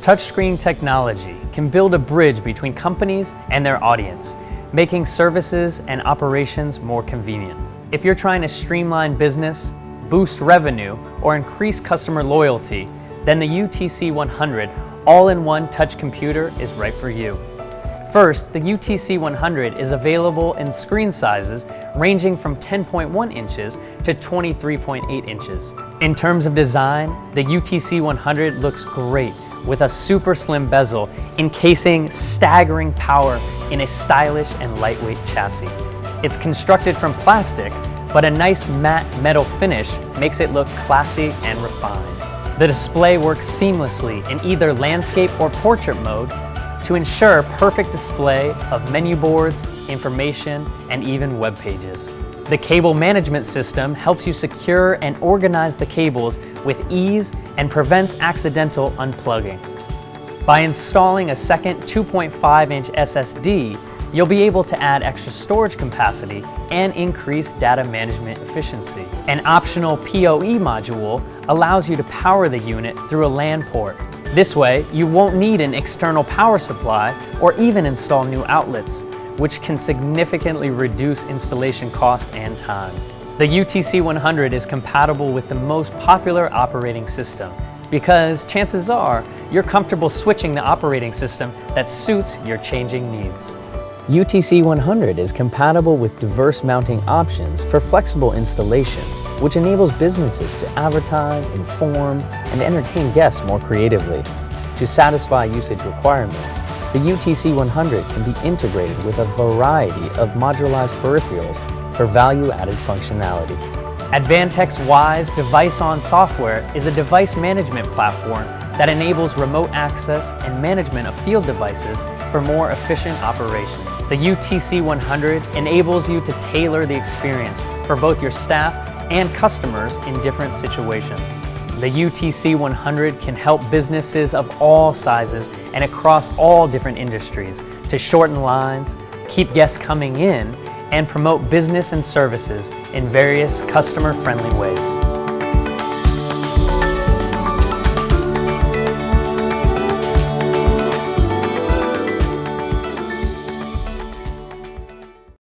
Touchscreen technology can build a bridge between companies and their audience, making services and operations more convenient. If you're trying to streamline business, boost revenue, or increase customer loyalty, then the UTC-100 all-in-one touch computer is right for you. First, the UTC-100 is available in screen sizes ranging from 10.1 inches to 23.8 inches. In terms of design, the UTC-100 looks great with a super slim bezel encasing staggering power in a stylish and lightweight chassis. It's constructed from plastic, but a nice matte metal finish makes it look classy and refined. The display works seamlessly in either landscape or portrait mode to ensure perfect display of menu boards, information, and even web pages. The cable management system helps you secure and organize the cables with ease and prevents accidental unplugging. By installing a second 2.5-inch SSD, you'll be able to add extra storage capacity and increase data management efficiency. An optional PoE module allows you to power the unit through a LAN port. This way, you won't need an external power supply or even install new outlets, which can significantly reduce installation costs and time. The UTC-100 is compatible with the most popular operating system because chances are you're comfortable switching the operating system that suits your changing needs. UTC-100 is compatible with diverse mounting options for flexible installation, which enables businesses to advertise, inform, and entertain guests more creatively. To satisfy usage requirements, the UTC-100 can be integrated with a variety of modularized peripherals for value-added functionality. Advantech's WISE device-on software is a device management platform that enables remote access and management of field devices for more efficient operation. The UTC-100 enables you to tailor the experience for both your staff and customers in different situations. The UTC-100 can help businesses of all sizes and across all different industries to shorten lines, keep guests coming in, and promote business and services in various customer-friendly ways.